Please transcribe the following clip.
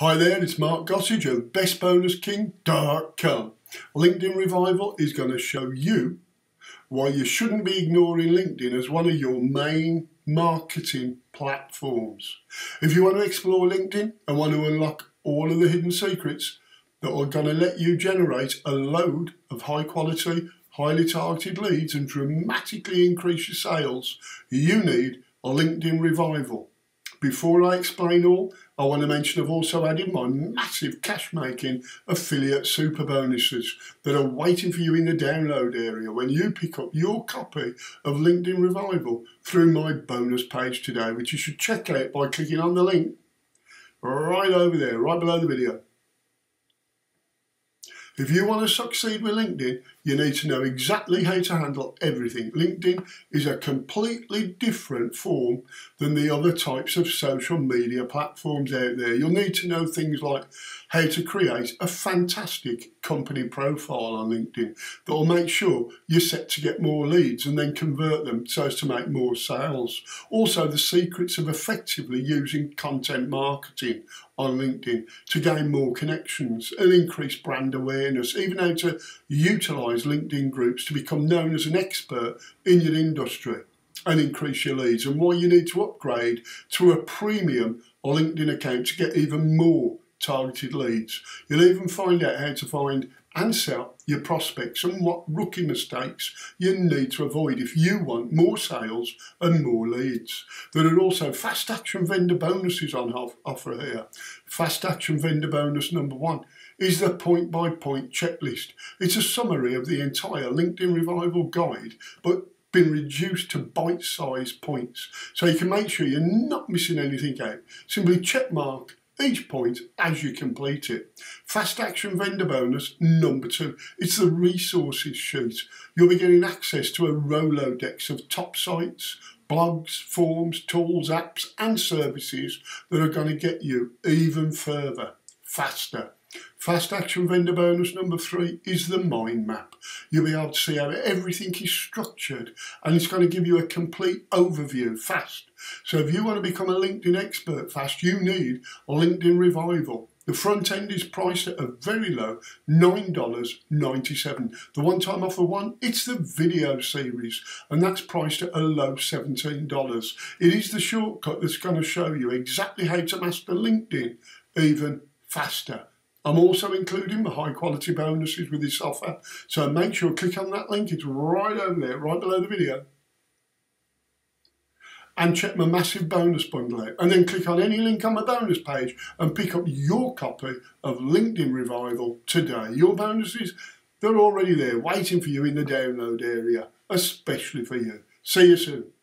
Hi there, it's Mark Gossage of BestBonusKing.com. LinkedIn Revival is going to show you why you shouldn't be ignoring LinkedIn as one of your main marketing platforms. If you want to explore LinkedIn and want to unlock all of the hidden secrets that are going to let you generate a load of high quality, highly targeted leads and dramatically increase your sales, you need a LinkedIn Revival. Before I explain all, I want to mention I've also added my massive cash-making affiliate super bonuses that are waiting for you in the download area when you pick up your copy of LinkedIn Revival through my bonus page today, which you should check out by clicking on the link right over there, right below the video. If you want to succeed with LinkedIn, you need to know exactly how to handle everything. LinkedIn is a completely different form than the other types of social media platforms out there. You'll need to know things like how to create a fantastic company profile on LinkedIn that will make sure you're set to get more leads and then convert them so as to make more sales. Also, the secrets of effectively using content marketing on LinkedIn to gain more connections and increase brand awareness, even how to utilise LinkedIn groups to become known as an expert in your industry and increase your leads, and why you need to upgrade to a premium LinkedIn account to get even more targeted leads. You'll even find out how to find and sell your prospects and what rookie mistakes you need to avoid if you want more sales and more leads. There are also fast action vendor bonuses on offer here. Fast action vendor bonus number 1 is the point-by-point checklist. It's a summary of the entire LinkedIn Revival guide, but been reduced to bite-sized points, so you can make sure you're not missing anything out. Simply check mark each point as you complete it. Fast action vendor bonus number 2. It's the resources sheet. You'll be getting access to a Rolodex of top sites, blogs, forms, tools, apps and services that are going to get you even further, faster. Fast action vendor bonus number 3 is the mind map. You'll be able to see how everything is structured and it's going to give you a complete overview fast. So if you want to become a LinkedIn expert fast, you need a LinkedIn Revival. The front end is priced at a very low $9.97. The one-time offer 1, it's the video series, and that's priced at a low $17. It is the shortcut that's going to show you exactly how to master LinkedIn even faster. I'm also including the high quality bonuses with this offer, so make sure you click on that link. It's right over there, right below the video. And check my massive bonus bundle out, and then click on any link on my bonus page and pick up your copy of LinkedIn Revival today. Your bonuses, they're already there waiting for you in the download area, especially for you. See you soon.